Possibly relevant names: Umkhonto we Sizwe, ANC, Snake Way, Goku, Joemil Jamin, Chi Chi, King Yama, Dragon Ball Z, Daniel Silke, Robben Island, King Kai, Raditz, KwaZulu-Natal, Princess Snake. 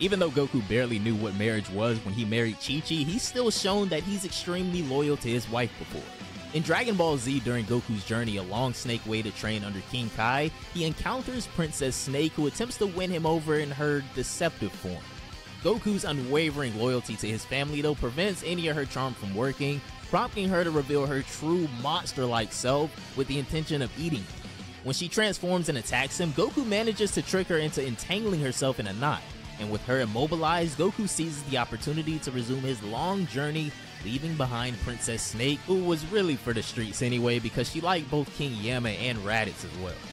Even though Goku barely knew what marriage was when he married Chi Chi, he's still shown that he's extremely loyal to his wife before. In Dragon Ball Z, during Goku's journey along Snake Way to train under King Kai, he encounters Princess Snake, who attempts to win him over in her deceptive form. Goku's unwavering loyalty to his family though prevents any of her charm from working, prompting her to reveal her true monster-like self with the intention of eating him. When she transforms and attacks him, Goku manages to trick her into entangling herself in a knot, and with her immobilized, Goku seizes the opportunity to resume his long journey, leaving behind Princess Snake, who was really for the streets anyway because she liked both King Yama and Raditz as well.